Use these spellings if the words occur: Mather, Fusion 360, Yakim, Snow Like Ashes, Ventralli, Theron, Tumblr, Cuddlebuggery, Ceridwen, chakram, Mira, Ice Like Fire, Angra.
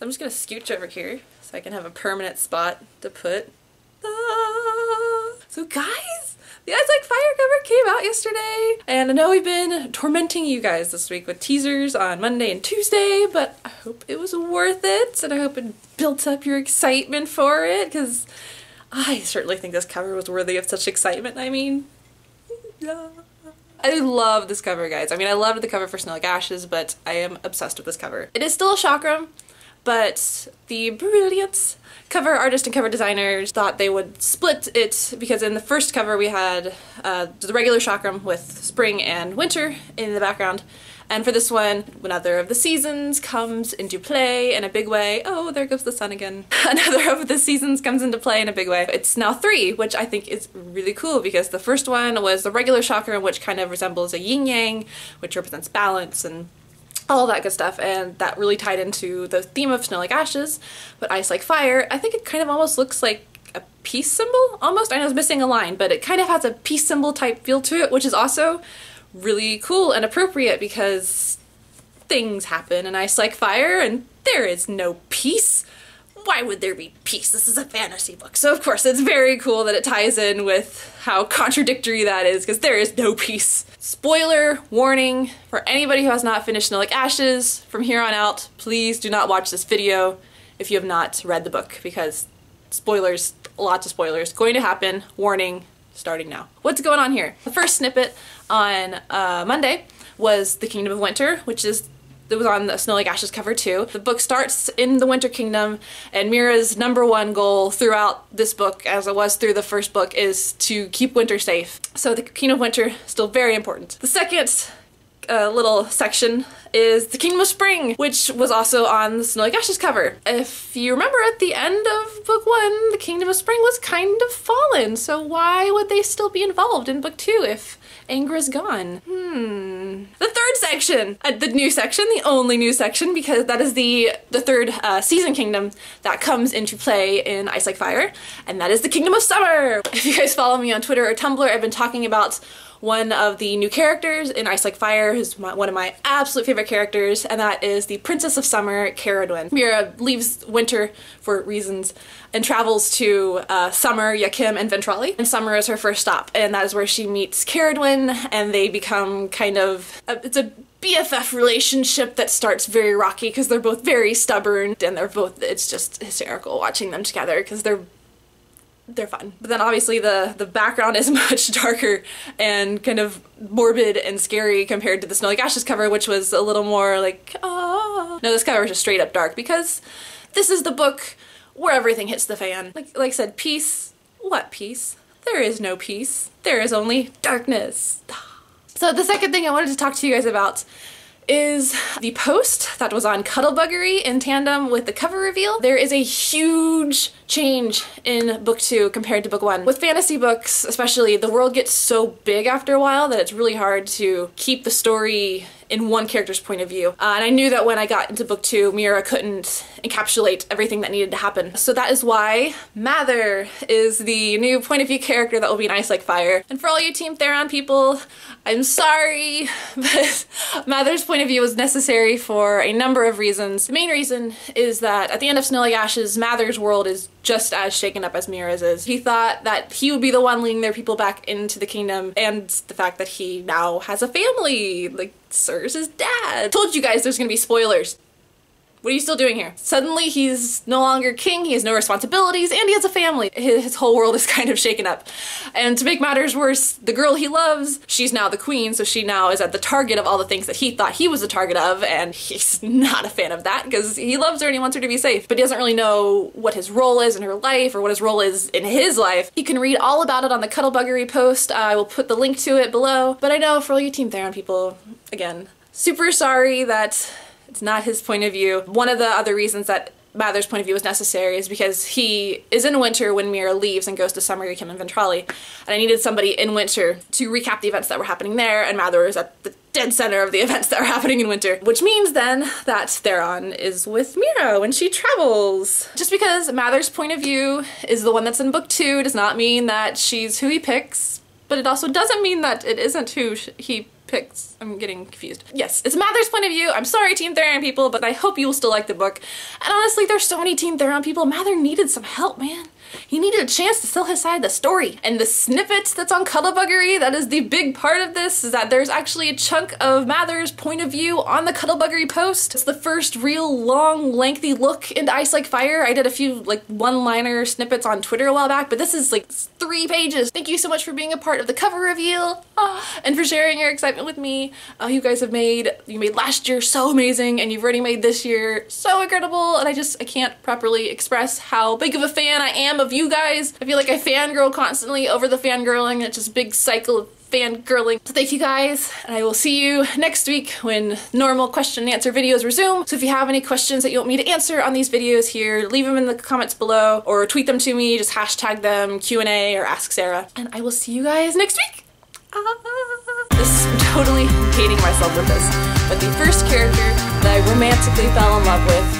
So I'm just going to scooch over here so I can have a permanent spot to put. So guys, the Ice Like Fire cover came out yesterday, and I know we've been tormenting you guys this week with teasers on Monday and Tuesday, but I hope it was worth it, and I hope it built up your excitement for it, because I certainly think this cover was worthy of such excitement. I mean, yeah. I love this cover, guys. I mean, I loved the cover for Snow Like Ashes, but I am obsessed with this cover. It is still a chakram, but the brilliant cover artist and cover designers thought they would split it, because in the first cover we had the regular chakram with spring and winter in the background, and for this one, another of the seasons comes into play in a big way. Oh, there goes the sun again. Another of the seasons comes into play in a big way. It's now three, which I think is really cool, because the first one was the regular chakram, which kind of resembles a yin-yang, which represents balance and all that good stuff, and that really tied into the theme of Snow Like Ashes. But Ice Like Fire, I think it kind of almost looks like a peace symbol, almost. I know it's missing a line, but it kind of has a peace symbol type feel to it, which is also really cool and appropriate, because things happen in Ice Like Fire and there is no peace. Why would there be peace? This is a fantasy book. So of course it's very cool that it ties in with how contradictory that is, because there is no peace. Spoiler warning for anybody who has not finished Snow Like Ashes, from here on out, please do not watch this video if you have not read the book, because spoilers, lots of spoilers, going to happen. Warning, starting now. What's going on here? The first snippet on Monday was the Kingdom of Winter, which is it was on the Snow Like Ashes cover too. The book starts in the Winter Kingdom, and Mira's number one goal throughout this book, as it was through the first book, is to keep winter safe. So the Kingdom of Winter, still very important. The second little section is the Kingdom of Spring, which was also on the Snow Like Ashes cover. If you remember, at the end of book one, the Kingdom of Spring was kind of fallen, so why would they still be involved in book two if Angra's gone? The third section, the new section, the only new section, because that is the third season kingdom that comes into play in Ice Like Fire, and that is the Kingdom of Summer. If you guys follow me on Twitter or Tumblr, I've been talking about one of the new characters in Ice Like Fire, who's one of my absolute favorite characters, and that is the Princess of Summer, Ceridwen. Mira leaves winter for reasons and travels to Summer, Yakim, and Ventralli, and Summer is her first stop, and that is where she meets Ceridwen, and they become kind of, it's a BFF relationship that starts very rocky, because they're both very stubborn, and they're both, it's just hysterical watching them together, because they're fun. But then obviously the background is much darker and kind of morbid and scary compared to the Snow Like Ashes cover, which was a little more like, ah. No, this cover is just straight up dark, because this is the book where everything hits the fan. Like I said, peace. What peace? There is no peace. There is only darkness. So the second thing I wanted to talk to you guys about is the post that was on Cuddlebuggery in tandem with the cover reveal. There is a huge change in book two compared to book one. With fantasy books especially, the world gets so big after a while that it's really hard to keep the story in one character's point of view. And I knew that when I got into book two, Mira couldn't encapsulate everything that needed to happen. So that is why Mather is the new point of view character that will be in Ice Like Fire. And for all you Team Theron people, I'm sorry, but Mather's point of view was necessary for a number of reasons. The main reason is that at the end of Snow Like Ashes, Mather's world is just as shaken up as Mira's is. He thought that he would be the one leading their people back into the kingdom, and the fact that he now has a family, like serves his dad. Told you guys there's gonna be spoilers. What are you still doing here? Suddenly he's no longer king, he has no responsibilities, and he has a family. His whole world is kind of shaken up. And to make matters worse, the girl he loves, she's now the queen, so she now is at the target of all the things that he thought he was the target of, and he's not a fan of that, because he loves her and he wants her to be safe, but he doesn't really know what his role is in her life or what his role is in his life. You can read all about it on the Cuddlebuggery post. I will put the link to it below. But I know for all you Team Theron people, again, super sorry that it's not his point of view. One of the other reasons that Mather's point of view was necessary is because he is in winter when Mira leaves and goes to Summer, Yakim, and Ventralli, and I needed somebody in winter to recap the events that were happening there, and Mather is at the dead center of the events that are happening in winter, which means then that Theron is with Mira when she travels. Just because Mather's point of view is the one that's in book two does not mean that she's who he picks, but it also doesn't mean that it isn't who he picks. I'm getting confused. Yes, it's Mather's point of view. I'm sorry, Team Theron people, but I hope you will still like the book. And honestly, there's so many Team Theron people. Mather needed some help, man. He needed a chance to sell his side of the story. And the snippets that's on Cuddlebuggery, that is the big part of this, is that there's actually a chunk of Mather's point of view on the Cuddlebuggery post. It's the first real long, lengthy look into Ice Like Fire. I did a few like one-liner snippets on Twitter a while back, but this is like 3 pages. Thank you so much for being a part of the cover reveal and for sharing your excitement with me. You guys have made last year so amazing, and you've already made this year so incredible, and I can't properly express how big of a fan I am of you guys. I feel like I fangirl constantly over the fangirling, and it's just a big cycle of fangirling. So thank you guys, and I will see you next week when normal question and answer videos resume. So if you have any questions that you want me to answer on these videos here, leave them in the comments below or tweet them to me, just hashtag them Q&A or Ask Sarah. And I will see you guys next week. This is totally hating myself with this, but the first character that I romantically fell in love with